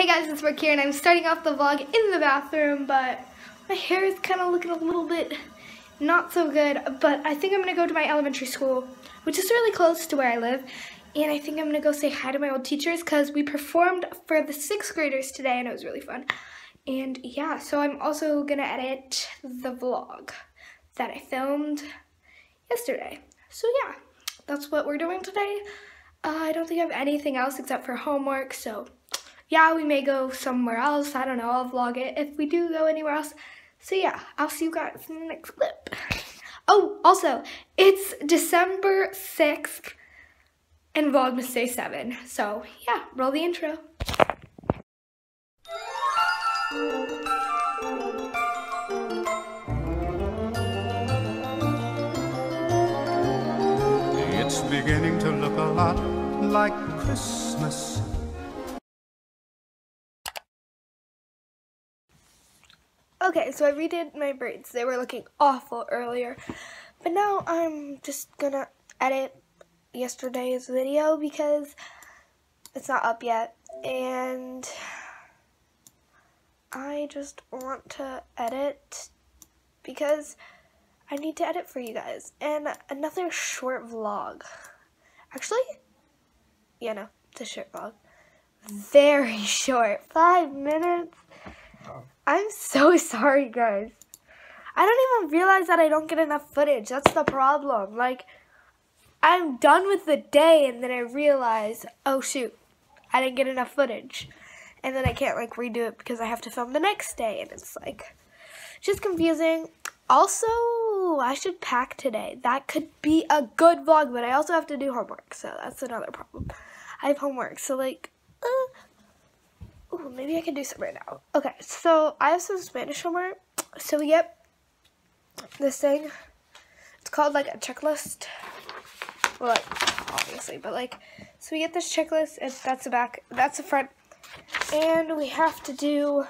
Hey guys, it's Brooke here, and I'm starting off the vlog in the bathroom, but my hair is kind of looking a little bit not so good, but I think I'm going to go to my elementary school, which is really close to where I live, and I think I'm going to go say hi to my old teachers because we performed for the 6th graders today, and it was really fun. And yeah, so I'm also going to edit the vlog that I filmed yesterday. So yeah, that's what we're doing today. I don't think I have anything else except for homework, so yeah, we may go somewhere else. I don't know, I'll vlog it if we do go anywhere else. So yeah, I'll see you guys in the next clip. Oh, also, it's December 6th and Vlogmas Day 7. So yeah, roll the intro. It's beginning to look a lot like Christmas. Okay, so I redid my braids. They were looking awful earlier, but now I'm just gonna edit yesterday's video because it's not up yet, and I just want to edit because I need to edit for you guys, and another short vlog. Actually, yeah, no, it's a short vlog. Very short, 5 minutes. I'm so sorry, guys. I don't even realize that I don't get enough footage. That's the problem. Like, I'm done with the day, and then I realize, oh, shoot, I didn't get enough footage. And then I can't, like, redo it because I have to film the next day, and it's, like, just confusing. Also, I should pack today. That could be a good vlog, but I also have to do homework, so that's another problem. I have homework, so, like, ooh, maybe I can do some right now. Okay, so I have some Spanish homework. So we get this thing. It's called, like, a checklist. Well, like, obviously, but, like, so we get this checklist, and that's the back, that's the front. And we have to do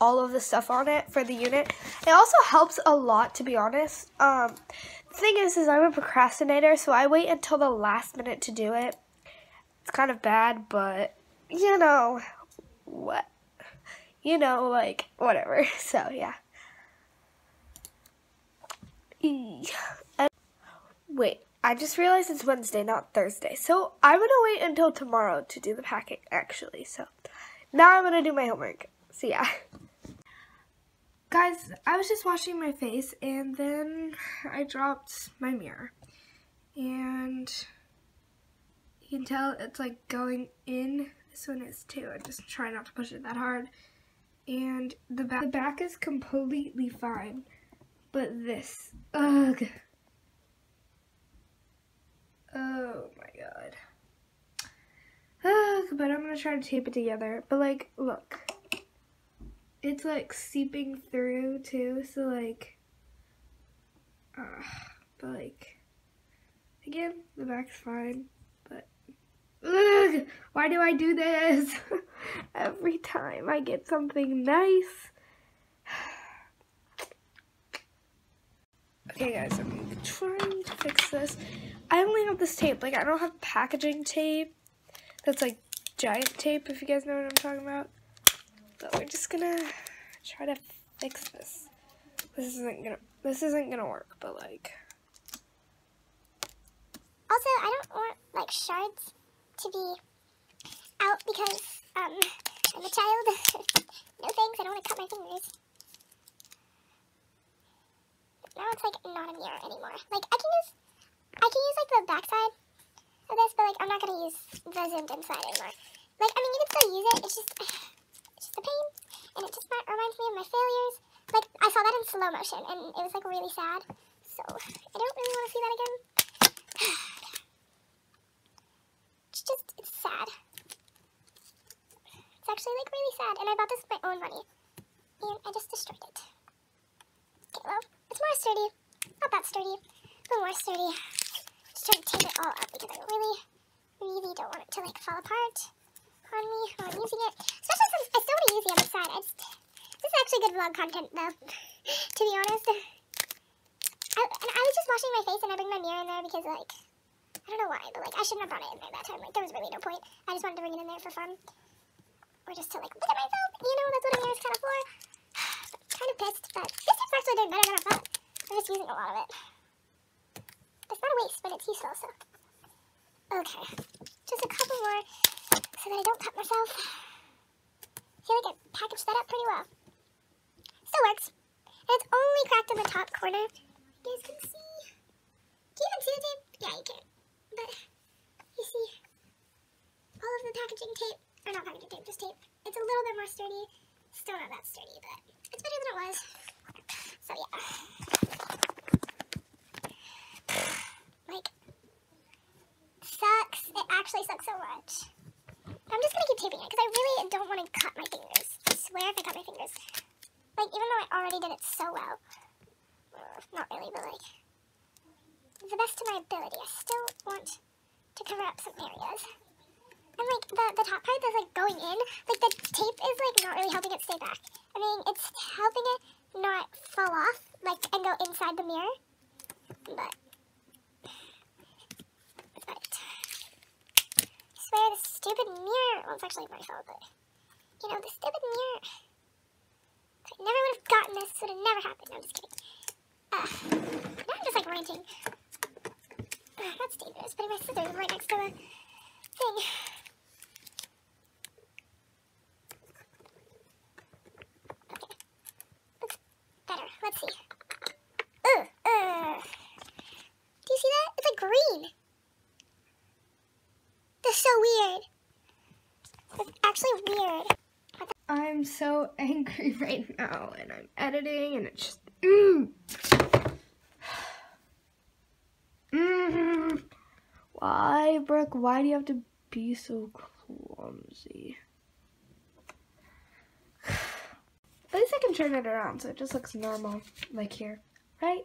all of the stuff on it for the unit. It also helps a lot, to be honest. The thing is I'm a procrastinator, so I wait until the last minute to do it. It's kind of bad, but, you know, what, you know, like, whatever. So yeah, wait, I just realized it's Wednesday, not Thursday, so I'm gonna wait until tomorrow to do the packing, actually. So now I'm gonna do my homework. So yeah, guys, I was just washing my face and then I dropped my mirror, and you can tell it's, like, going in. This one is too. I just try not to push it that hard. And the back is completely fine. But this. Ugh. Oh my god. Ugh, but I'm gonna try to tape it together. But, like, look. It's, like, seeping through too, so, like, but, like, again, the back's fine. Ugh, why do I do this? Every time I get something nice. Okay, guys, I'm trying to fix this. I only have this tape. Like, I don't have packaging tape. That's, like, giant tape, if you guys know what I'm talking about. But we're just gonna try to fix this. This isn't gonna work, but, like. Also, I don't want, like, shards to be out because I'm a child. No thanks, I don't want to cut my fingers. Now it's, like, not a mirror anymore. Like, I can use like the backside of this, but, like, I'm not gonna use the zoomed in side anymore. Like, I mean, you can still use it. It's just a pain, and it just reminds me of my failures. Like, I saw that in slow motion, and it was, like, really sad. So I don't really want to see that again. It's sad. It's actually, like, really sad, and I bought this with my own money, and I just destroyed it. Okay, well, it's more sturdy. Not that sturdy, but more sturdy. Just trying to tape it all up because I really, really don't want it to, like, fall apart on me when I'm using it. Especially since I still want to use the other side. This is actually good vlog content, though, to be honest. I was just washing my face, and I bring my mirror in there because, like, I don't know why, but, like, I shouldn't have brought it in there that time. Like, there was really no point. I just wanted to bring it in there for fun. Or or just to like look at myself. You know, that's what I'm here kind of for. I'm kind of pissed, but this is actually doing better than I thought. I'm just using a lot of it. It's not a waste, but it's useful, so. Okay, just a couple more so that I don't cut myself. I feel like I packaged that up pretty well. Still works. And it's only cracked in the top corner. You guys can see. Can you even see the tape? Yeah, you can. But you see all of the packaging tape. Or not packaging tape, just tape. It's a little bit more sturdy. Still not that sturdy, but it's better than it was. So yeah. Actually sucks so much. I'm just gonna keep taping it because I really don't want to cut my fingers. I swear if I cut my fingers. Like, even though I already did it so well. Not really, but like, the best of my ability, I still want to cover up some areas. And like, the top part that's like going in, like the tape is like not really helping it stay back. I mean, it's helping it not fall off, like, and go inside the mirror. But the stupid mirror, well, it's actually my fault, but, you know, the stupid mirror, I never would have gotten this, would have never happened. No, I'm just kidding. Now I'm just, like, ranting. That's dangerous, putting my scissors right next to the thing. Okay. Looks better. Let's see. Do you see that? It's, like, green. That's so weird. That's actually weird. I'm so angry right now, and I'm editing, and it's just. Why, Brooke? Why do you have to be so clumsy? At least I can turn it around, so it just looks normal, like here, right?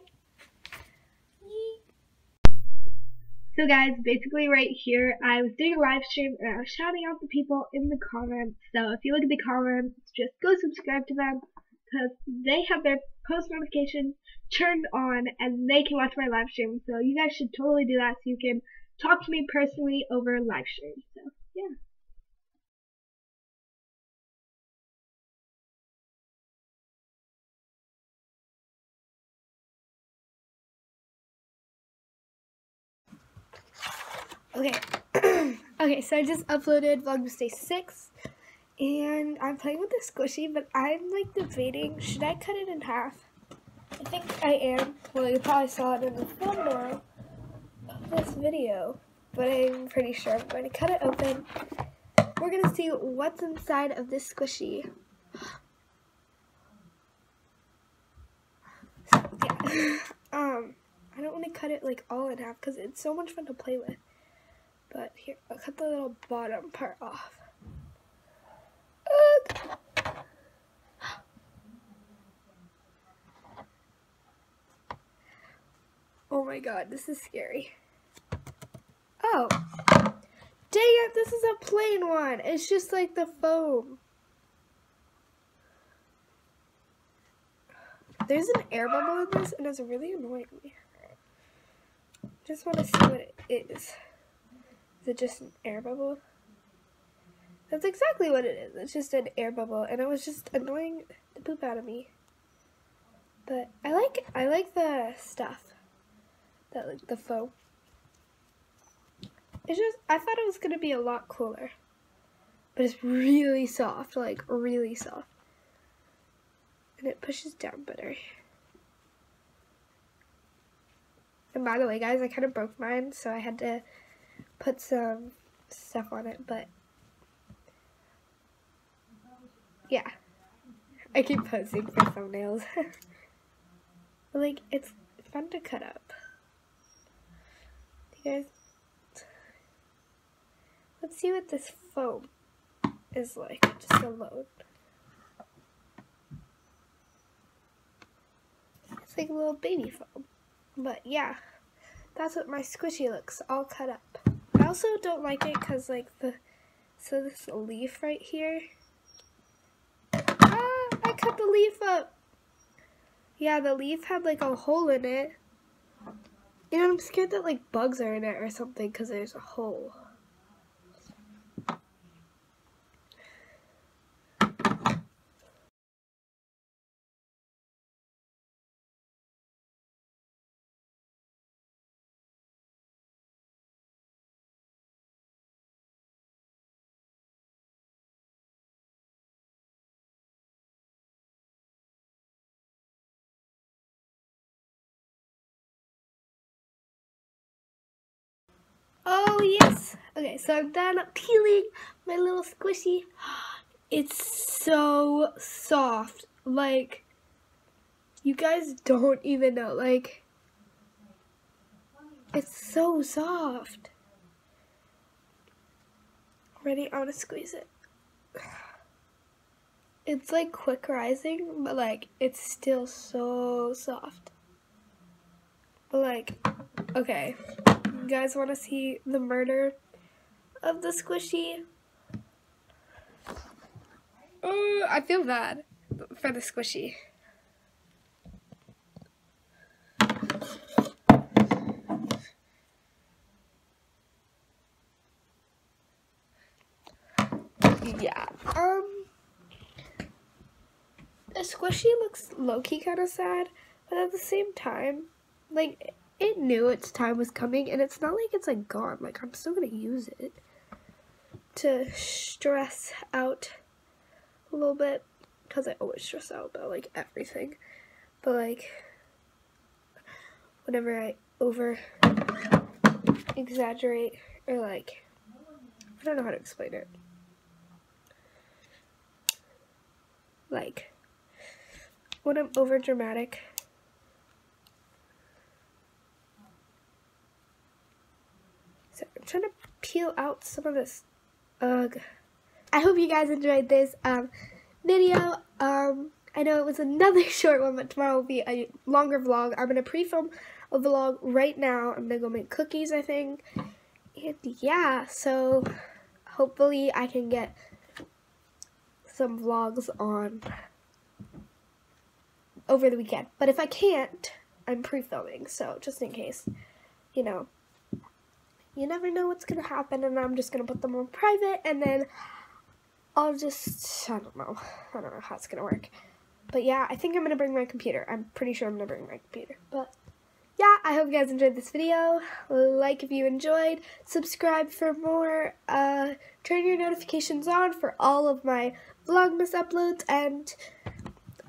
So guys, basically right here, I was doing a live stream and I was shouting out the people in the comments. So if you look at the comments, just go subscribe to them because they have their post notifications turned on and they can watch my live stream. So you guys should totally do that so you can talk to me personally over live stream. So yeah. Okay, okay, so I just uploaded Vlogmas Day 6, and I'm playing with the squishy, but I'm, like, debating, should I cut it in half? I think I am. Well, you probably saw it in the thumbnail of this video, but I'm pretty sure I'm going to cut it open. We're going to see what's inside of this squishy. So, yeah. I don't want to cut it, like, all in half, because it's so much fun to play with. But here, I'll cut the little bottom part off. Oh my god, this is scary. Oh. Dang it, this is a plain one. It's just like the foam. There's an air bubble in this and it's really annoying me. Just want to see what it is. Is it just an air bubble? That's exactly what it is. It's just an air bubble, and it was just annoying the poop out of me. But I like the stuff, that like the foam. It's just I thought it was gonna be a lot cooler, but it's really soft, like really soft, and it pushes down better. And by the way, guys, I kind of broke mine, so I had to put some stuff on it, but yeah, I keep posing for thumbnails. But like, it's fun to cut up. You guys, let's see what this foam is like, just alone. It's like a little baby foam, but yeah, that's what my squishy looks all cut up. I also don't like it because, like, so this leaf right here. Ah, I cut the leaf up. Yeah, the leaf had, like, a hole in it. And I'm scared that, like, bugs are in it or something because there's a hole. Oh yes. Okay, so I'm done peeling my little squishy. It's so soft. Like, you guys don't even know. Like, it's so soft. Ready? I'm gonna squeeze it. It's like quick rising, but like, it's still so soft. But like, okay. You guys want to see the murder of the squishy? Oh, I feel bad for the squishy. Yeah. The squishy looks low-key kind of sad, but at the same time, like, it knew its time was coming, and it's not like it's like gone. Like, I'm still gonna use it to stress out a little bit, because I always stress out about like everything, but like whenever I over exaggerate, or like, I don't know how to explain it. Like, when I'm over dramatic, so I'm trying to peel out some of this. Ugh. I hope you guys enjoyed this video. I know it was another short one, but tomorrow will be a longer vlog. I'm gonna pre-film a vlog right now. I'm gonna go make cookies, I think. And yeah, so hopefully I can get some vlogs on over the weekend. But if I can't, I'm pre-filming, so just in case, you know, you never know what's gonna happen, and I'm just gonna put them on private, and then I'll just, I don't know how it's gonna work. But yeah, I think I'm gonna bring my computer. I'm pretty sure I'm gonna bring my computer. But yeah, I hope you guys enjoyed this video. Like if you enjoyed, subscribe for more, turn your notifications on for all of my Vlogmas uploads and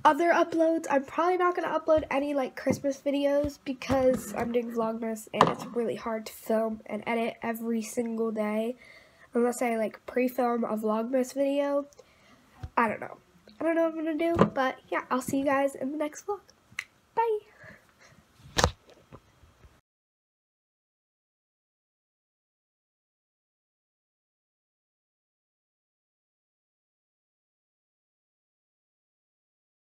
other uploads. I'm probably not gonna upload any like Christmas videos because I'm doing Vlogmas and it's really hard to film and edit every single day. Unless I like pre-film a Vlogmas video. I don't know what I'm gonna do, but yeah, I'll see you guys in the next vlog.